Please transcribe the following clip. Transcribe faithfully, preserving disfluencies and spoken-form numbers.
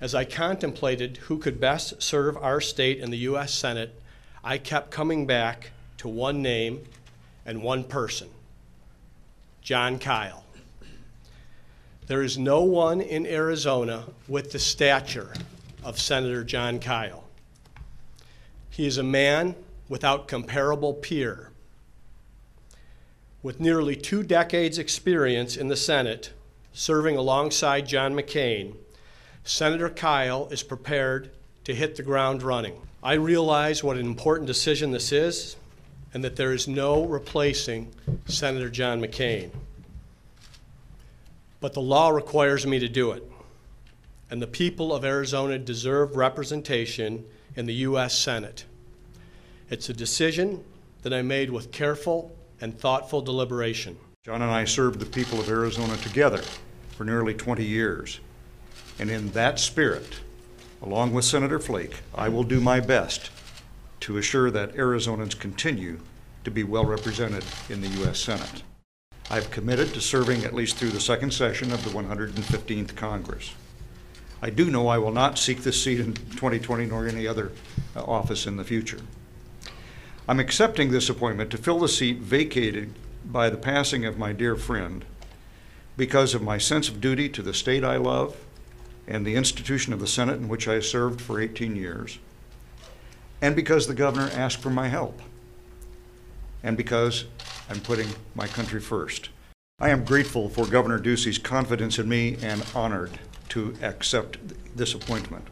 As I contemplated who could best serve our state in the U S Senate, I kept coming back to one name and one person, Jon Kyl. There is no one in Arizona with the stature of Senator Jon Kyl. He is a man without comparable peer. With nearly two decades experience in the Senate, serving alongside John McCain, Senator Kyl is prepared to hit the ground running. I realize what an important decision this is and that there is no replacing Senator John McCain. But the law requires me to do it, and the people of Arizona deserve representation in the U S Senate. It's a decision that I made with careful and thoughtful deliberation. John and I served the people of Arizona together for nearly twenty years. And in that spirit, along with Senator Flake, I will do my best to assure that Arizonans continue to be well represented in the U S Senate. I've committed to serving at least through the second session of the one hundred fifteenth Congress. I do know I will not seek this seat in twenty twenty nor any other office in the future. I'm accepting this appointment to fill the seat vacated by the passing of my dear friend because of my sense of duty to the state I love, and the institution of the Senate in which I served for eighteen years, and because the governor asked for my help, and because I'm putting my country first. I am grateful for Governor Ducey's confidence in me and honored to accept this appointment.